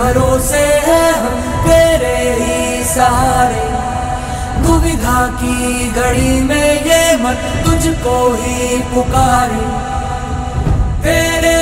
भरोसे है हम तेरे ही सहारे, दुविधा की घड़ी में ये मन तुझको ही पुकारे तेरे